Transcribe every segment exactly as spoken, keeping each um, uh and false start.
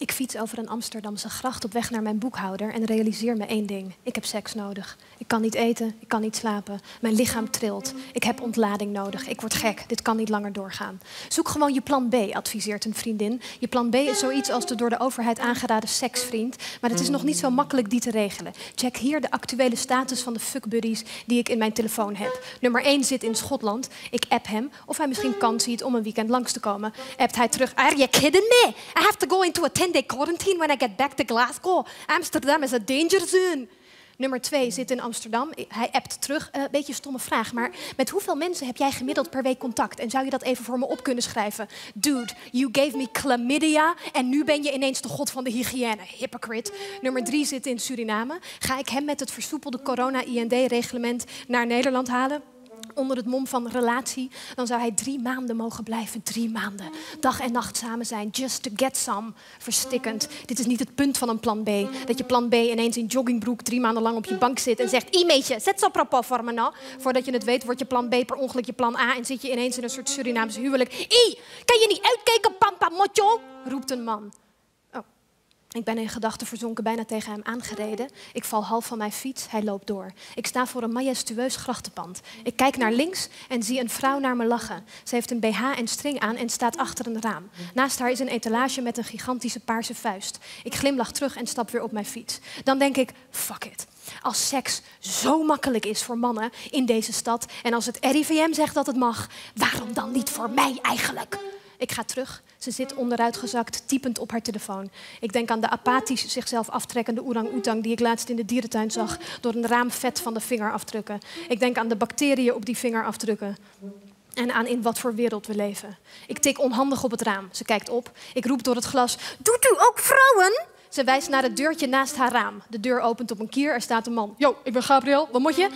Ik fiets over een Amsterdamse gracht op weg naar mijn boekhouder en realiseer me één ding. Ik heb seks nodig. Ik kan niet eten, ik kan niet slapen. Mijn lichaam trilt. Ik heb ontlading nodig. Ik word gek. Dit kan niet langer doorgaan. Zoek gewoon je plan B, adviseert een vriendin. Je plan B is zoiets als de door de overheid aangeraden seksvriend. Maar het is nog niet zo makkelijk die te regelen. Check hier de actuele status van de fuckbuddies die ik in mijn telefoon heb. Nummer één zit in Schotland. Ik app hem of hij misschien kans ziet om een weekend langs te komen. Appt hij terug. Are you kidding me? I have to go into a ten-day quarantine when I get back to Glasgow. Amsterdam is a danger zone. Nummer twee zit in Amsterdam. Hij appt terug. Een uh, beetje stomme vraag, maar met hoeveel mensen heb jij gemiddeld per week contact? En zou je dat even voor me op kunnen schrijven? Dude, you gave me chlamydia en nu ben je ineens de god van de hygiëne. Hypocrite. Nummer drie zit in Suriname. Ga ik hem met het versoepelde corona-I N D-reglement naar Nederland halen? Onder het mom van relatie, dan zou hij drie maanden mogen blijven. Drie maanden. Dag en nacht samen zijn. Just to get some. Verstikkend. Dit is niet het punt van een plan B. Dat je plan B ineens in joggingbroek drie maanden lang op je bank zit en zegt... I-meetje, zet zo'n propos voor me nou. Voordat je het weet, wordt je plan B per ongeluk je plan A... en zit je ineens in een soort Surinaams huwelijk. I, kan je niet uitkijken, pampa mocho? Roept een man. Oh. Ik ben in gedachten verzonken, bijna tegen hem aangereden. Ik val half van mijn fiets, hij loopt door. Ik sta voor een majestueus grachtenpand. Ik kijk naar links en zie een vrouw naar me lachen. Ze heeft een B H en string aan en staat achter een raam. Naast haar is een etalage met een gigantische paarse vuist. Ik glimlach terug en stap weer op mijn fiets. Dan denk ik, fuck it. Als seks zo makkelijk is voor mannen in deze stad... en als het R I V M zegt dat het mag, waarom dan niet voor mij eigenlijk? Ik ga terug. Ze zit onderuitgezakt, typend op haar telefoon. Ik denk aan de apathisch zichzelf aftrekkende orang-oetang... die ik laatst in de dierentuin zag... door een raam vet van de vinger afdrukken. Ik denk aan de bacteriën op die vinger afdrukken. En aan in wat voor wereld we leven. Ik tik onhandig op het raam. Ze kijkt op. Ik roep door het glas... Doet u ook vrouwen? Ze wijst naar het deurtje naast haar raam. De deur opent op een kier. Er staat een man. Yo, ik ben Gabriel. Wat moet je?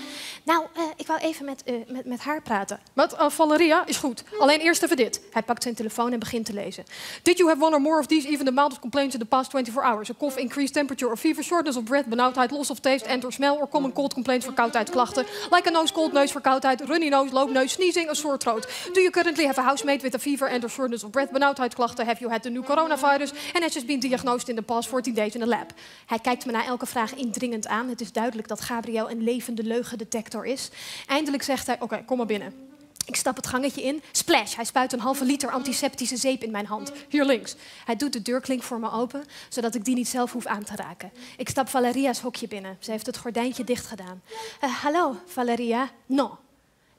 Nou, uh, ik wou even met, uh, met, met haar praten. Met uh, Valeria? Is goed. Alleen eerst even dit. Hij pakt zijn telefoon en begint te lezen. Did you have one or more of these even the amount of complaints in the past twenty-four hours? A cough, increased temperature or fever, shortness of breath, benauwdheid, loss of taste, and or smell, or common cold complaints, verkoudheidklachten. Like a nose, cold nose, verkoudheid, runny nose, low nose, sneezing, a sore throat. Do you currently have a housemate with a fever and or shortness of breath, benauwdheidklachten? Have you had the new coronavirus and has just been diagnosed in the past for fourteen days in the lab. Hij kijkt me na elke vraag indringend aan. Het is duidelijk dat Gabriel een levende leugendetector is. Eindelijk zegt hij, oké, okay, kom maar binnen. Ik stap het gangetje in. Splash! Hij spuit een halve liter antiseptische zeep in mijn hand. Hier links. Hij doet de deurklink voor me open, zodat ik die niet zelf hoef aan te raken. Ik stap Valeria's hokje binnen. Ze heeft het gordijntje dicht gedaan. Uh, hallo, Valeria. No.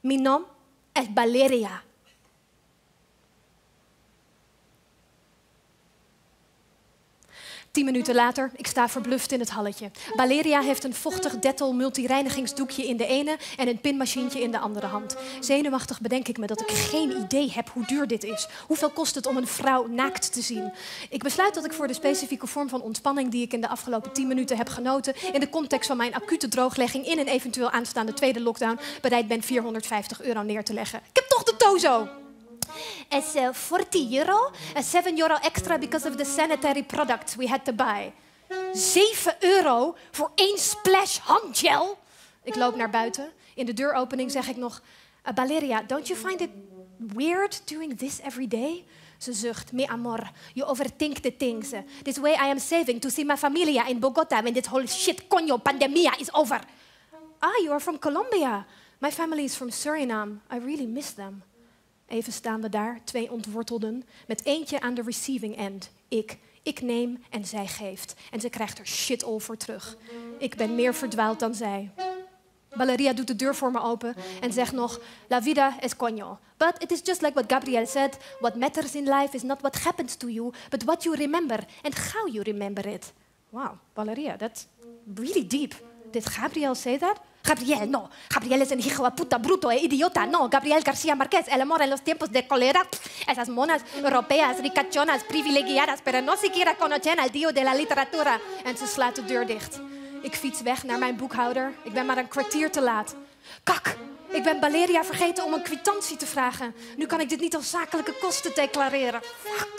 Mi nom es Valeria. Tien minuten later, ik sta verbluft in het halletje. Valeria heeft een vochtig dettel multireinigingsdoekje in de ene... en een pinmachientje in de andere hand. Zenuwachtig bedenk ik me dat ik geen idee heb hoe duur dit is. Hoeveel kost het om een vrouw naakt te zien? Ik besluit dat ik voor de specifieke vorm van ontspanning... die ik in de afgelopen tien minuten heb genoten... in de context van mijn acute drooglegging... in een eventueel aanstaande tweede lockdown... bereid ben vierhonderdvijftig euro neer te leggen. Ik heb toch de tozo! It's uh, forty euro, uh, seven euro extra because of the sanitary products we had to buy. zeven euro voor één splash handgel? Ik loop naar buiten. In de deuropening zeg ik nog... Uh, Valeria, don't you find it weird doing this every day? Ze zucht. Mi amor, you overthink the things. This way I am saving to see my familia in Bogota when this whole shit coño pandemia is over. Ah, you are from Colombia. My family is from Suriname. I really miss them. Even staan we daar, twee ontwortelden, met eentje aan de receiving end. Ik. Ik neem en zij geeft. En ze krijgt er shit all voor terug. Ik ben meer verdwaald dan zij. Valeria doet de deur voor me open en zegt nog... La vida es coño. But it is just like what Gabriel said. What matters in life is not what happens to you, but what you remember and how you remember it. Wow, Valeria, that's really deep. Did Gabriel say that? Gabriel, no. Gabriel es un hijo de puta, bruto e idiota. No, Gabriel García Márquez, el amor en los tiempos de cólera. Esas monas europeas, ricachonas, privilegiadas, pero no siquiera conocen al dios de la literatura. En ze slaat de deur dicht. Ik fiets weg naar mijn boekhouder. Ik ben maar een kwartier te laat. Kak! Ik ben Valeria vergeten om een kwitantie te vragen. Nu kan ik dit niet als zakelijke kosten declareren. Fuck!